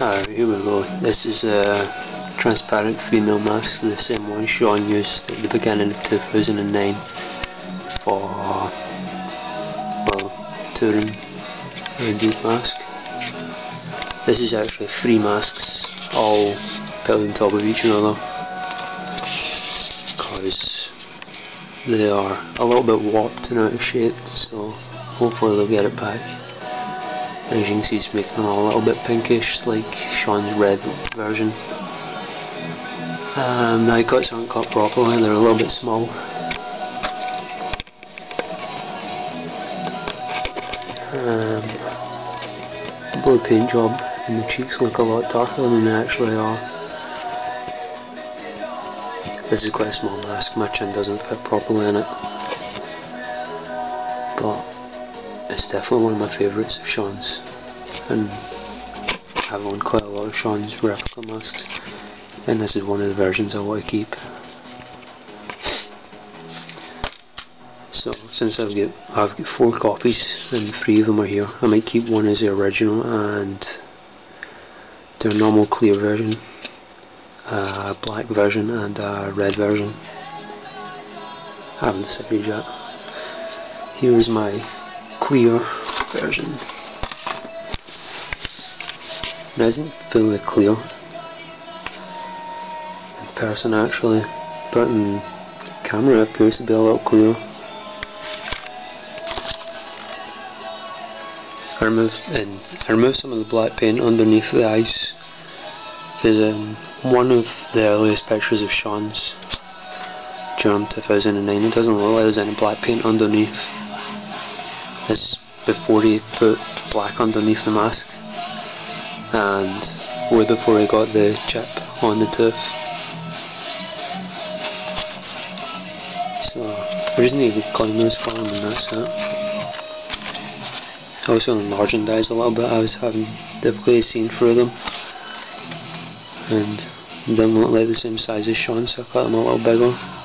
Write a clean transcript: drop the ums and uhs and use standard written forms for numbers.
Hello, here we go. This is a transparent female mask, the same one Shawn used at the beginning of 2009 for, well, touring deep mask. This is actually three masks, all built on top of each other, because they are a little bit warped and out of shape, so hopefully they'll get it back. As you can see, it's making them a little bit pinkish, like Shawn's red version. I got some cut properly, they're a little bit small. The blue paint job and the cheeks look a lot darker than they actually are. This is quite a small mask, my chin doesn't fit properly in it. But it's definitely one of my favourites of Shawn's, and I've owned quite a lot of Shawn's replica masks, and this is one of the versions I want to keep. So since I've got four copies and three of them are here, I might keep one as the original and their normal clear version, a black version and a red version. I haven't decided yet. Here's my clear version. It isn't fully clear in person actually, but in camera it appears to be a little clearer. I removed some of the black paint underneath the eyes, because in one of the earliest pictures of Shawn's during 2009 it doesn't look like there's any black paint underneath. It's before he put black underneath the mask, and way before he got the chip on the tooth. So I just need to clean this for him, and that's it. I also enlarging the eyes a little bit. I was having difficulty seeing through them, and they didn't look like the same size as Shawn, so I cut them a little bigger.